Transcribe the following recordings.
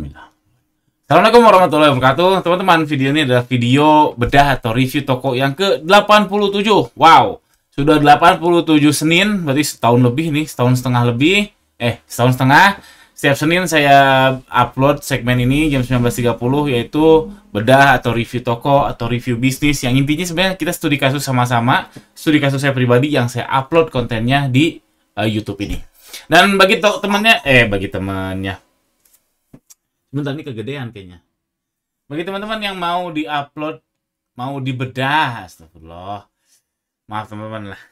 Bismillah. Assalamualaikum warahmatullahi wabarakatuh. Teman-teman, video ini adalah video bedah atau review toko yang ke-87. Wow, sudah 87 Senin, berarti setahun lebih nih, setahun setengah lebih. Setahun setengah. Setiap Senin saya upload segmen ini jam 19.30, yaitu bedah atau review toko atau review bisnis. Yang intinya sebenarnya kita studi kasus sama-sama, studi kasus saya pribadi yang saya upload kontennya di YouTube ini. Dan bagi temennya, sebentar ini kegedean kayaknya. Bagi teman-teman yang mau diupload, mau dibedah, astagfirullah. Maaf teman-teman lah.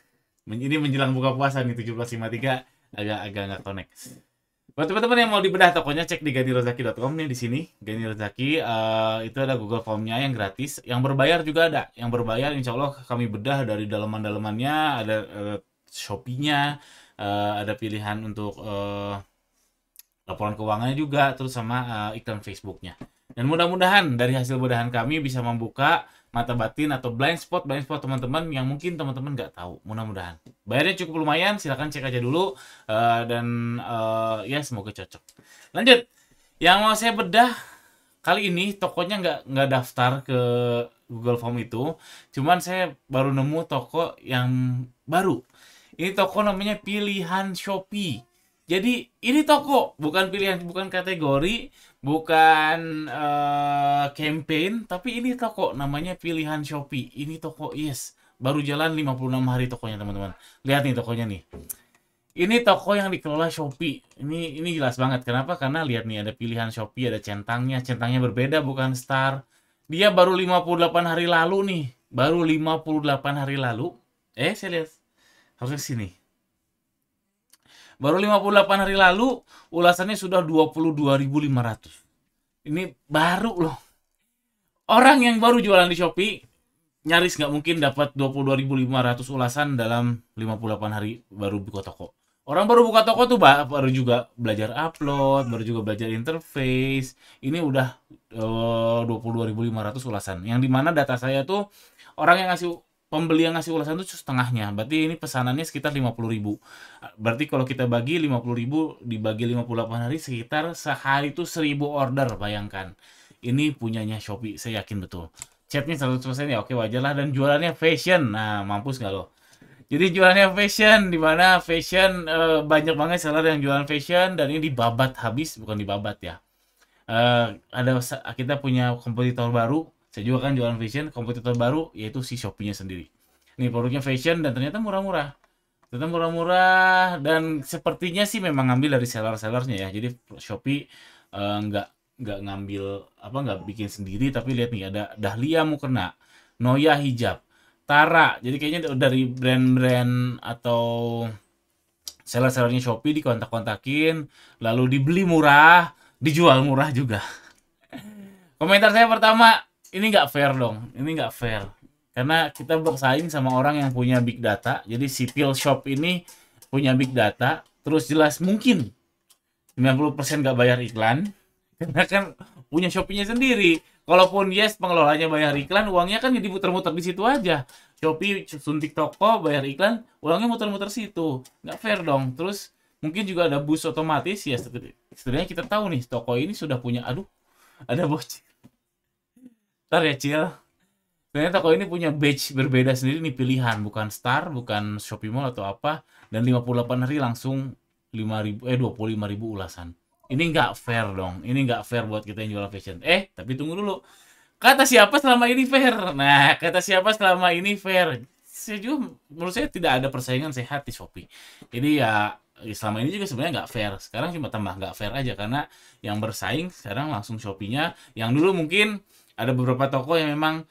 Ini menjelang buka puasa nih 17.53 agak nggak connect. Buat teman-teman yang mau dibedah tokonya cek di ghanirozaqi.com nih di sini. Ghanirozaqi itu ada Google Formnya yang gratis, yang berbayar juga ada. Yang berbayar insya Allah kami bedah dari daleman-dalemannya, ada Shopee-nya, ada pilihan untuk laporan keuangannya juga, terus sama iklan Facebooknya. Dan mudah-mudahan dari hasil bedahan kami bisa membuka mata batin atau blind spot teman-teman yang mungkin teman-teman nggak tahu. Mudah-mudahan bayarnya cukup lumayan, silahkan cek aja dulu dan ya semoga cocok. Lanjut, yang mau saya bedah kali ini tokonya nggak daftar ke Google Form itu, cuman saya baru nemu toko yang baru. Ini toko namanya Pilihan Shopee. Jadi ini toko, bukan pilihan, bukan kategori, bukan campaign, tapi ini toko namanya Pilihan Shopee. Ini toko, yes, baru jalan 56 hari tokonya teman-teman. Lihat nih tokonya nih. Ini toko yang dikelola Shopee. Ini jelas banget. Kenapa? Karena lihat nih ada pilihan Shopee, ada centangnya. Centangnya berbeda, bukan star. Dia baru 58 hari lalu nih. Baru 58 hari lalu. Saya lihat. Harusnya sini. Baru 58 hari lalu, ulasannya sudah 22.500. Ini baru loh. Orang yang baru jualan di Shopee, nyaris nggak mungkin dapat 22.500 ulasan dalam 58 hari baru buka toko. Orang baru buka toko tuh baru juga belajar upload, baru juga belajar interface. Ini udah 22.500 ulasan. Yang dimana data saya tuh, orang yang ngasih pembeli yang ngasih ulasan itu setengahnya. Berarti ini pesanannya sekitar 50.000. Berarti kalau kita bagi 50.000 dibagi 58 hari, sekitar sehari itu 1.000 order. Bayangkan. Ini punyanya Shopee. Saya yakin betul. Chatnya 100% ya oke wajar lah. Dan jualannya fashion. Nah mampus nggak loh. Jadi jualannya fashion. Dimana fashion banyak banget seller yang jualan fashion. Dan ini dibabat habis. Bukan dibabat ya. Kita punya kompetitor baru. Saya juga kan jualan fashion, kompetitor baru yaitu si Shopee-nya sendiri. Ini produknya fashion dan ternyata murah-murah. Ternyata murah-murah dan sepertinya sih memang ngambil dari seller-sellernya ya. Jadi Shopee nggak ngambil nggak bikin sendiri, tapi lihat nih ada Dahlia Mukena, Noya Hijab, Tara. Jadi kayaknya dari brand-brand atau seller-sellernya Shopee dikontak-kontakin, lalu dibeli murah, dijual murah juga. Komentar saya pertama, ini nggak fair dong, ini nggak fair. Karena kita bersaing sama orang yang punya big data. Jadi si Pil Shop ini punya big data. Terus jelas mungkin 90% nggak bayar iklan. Karena kan punya Shopee-nya sendiri. Kalaupun yes pengelolanya bayar iklan, uangnya kan jadi muter-muter di situ aja. Shopee suntik toko, bayar iklan, uangnya muter-muter situ. Nggak fair dong. Terus mungkin juga ada bus otomatis. Ya setidaknya kita tahu nih toko ini sudah punya. Aduh, ada bocil. Ntar ya Cil, ternyata toko ini punya badge berbeda sendiri nih, pilihan, bukan star, bukan Shopee Mall atau apa. Dan 58 hari langsung 25.000 ulasan. Ini nggak fair dong, ini nggak fair buat kita yang jualan fashion. Tapi tunggu dulu, kata siapa selama ini fair? Nah, kata siapa selama ini fair? Menurut saya tidak ada persaingan sehat di Shopee. Jadi ya selama ini juga sebenarnya nggak fair. Sekarang cuma tambah nggak fair aja karena yang bersaing sekarang langsung Shopee-nya. Yang dulu mungkin ada beberapa toko yang memang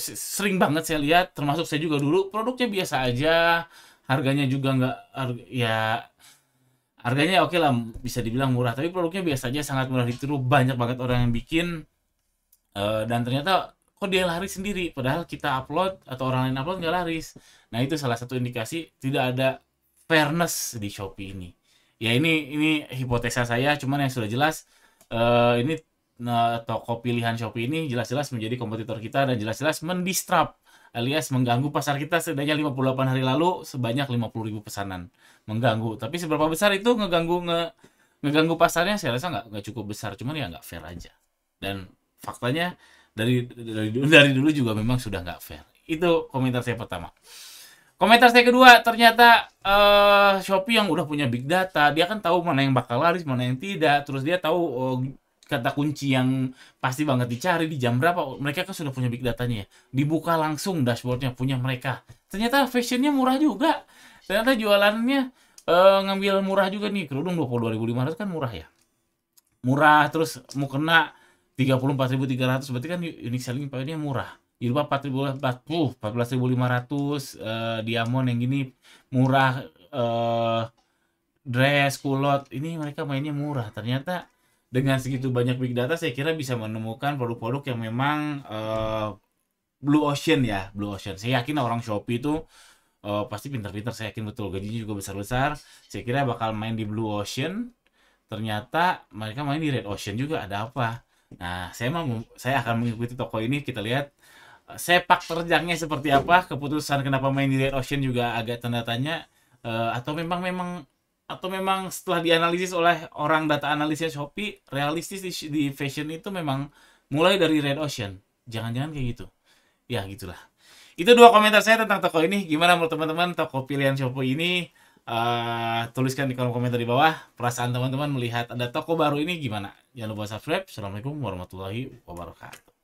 sering banget saya lihat, termasuk saya juga dulu, produknya biasa aja, harganya juga nggak, ya harganya oke lah, bisa dibilang murah, tapi produknya biasa aja, sangat murah ditiru, banyak banget orang yang bikin, dan ternyata kok dia laris sendiri, padahal kita upload atau orang lain upload nggak laris. Nah itu salah satu indikasi tidak ada fairness di Shopee ini. Ya ini hipotesa saya, cuman yang sudah jelas ini. Nah, toko pilihan Shopee ini jelas-jelas menjadi kompetitor kita dan jelas-jelas mendisrupt alias mengganggu pasar kita setidaknya 58 hari lalu sebanyak 50.000 pesanan. Mengganggu, tapi seberapa besar itu ngeganggu ngeganggu pasarnya saya rasa nggak cukup besar, cuman ya nggak fair aja. Dan faktanya dari dulu juga memang sudah nggak fair. Itu komentar saya pertama. Komentar saya kedua, ternyata Shopee yang udah punya big data, dia kan tahu mana yang bakal laris, mana yang tidak. Terus dia tahu kata kunci yang pasti banget dicari di jam berapa. Mereka kan sudah punya big datanya ya. Dibuka langsung dashboardnya punya mereka. Ternyata fashionnya murah juga. Ternyata jualannya ngambil murah juga nih. Kerudung 22.500 kan murah ya. Murah, terus mau kena 34.300, berarti kan unique selling price-nya murah. Jilbab 14.500, diamond yang gini murah, dress, kulot, ini mereka mainnya murah. Ternyata dengan segitu banyak big data saya kira bisa menemukan produk-produk yang memang Blue Ocean ya, Blue Ocean. Saya yakin orang Shopee itu pasti pintar-pintar, saya yakin betul, gajinya juga besar-besar. Saya kira bakal main di Blue Ocean, ternyata mereka main di Red Ocean juga, ada apa? Nah, saya akan mengikuti toko ini, kita lihat sepak terjangnya seperti apa. Keputusan kenapa main di Red Ocean juga agak tanda tanya, atau memang setelah dianalisis oleh orang data analisnya Shopee, realistis di fashion itu memang mulai dari Red Ocean. Jangan-jangan kayak gitu. Ya gitulah. Itu dua komentar saya tentang toko ini. Gimana menurut teman-teman toko pilihan Shopee ini? Tuliskan di kolom komentar di bawah perasaan teman-teman melihat ada toko baru ini gimana. Jangan lupa subscribe. Assalamualaikum warahmatullahi wabarakatuh.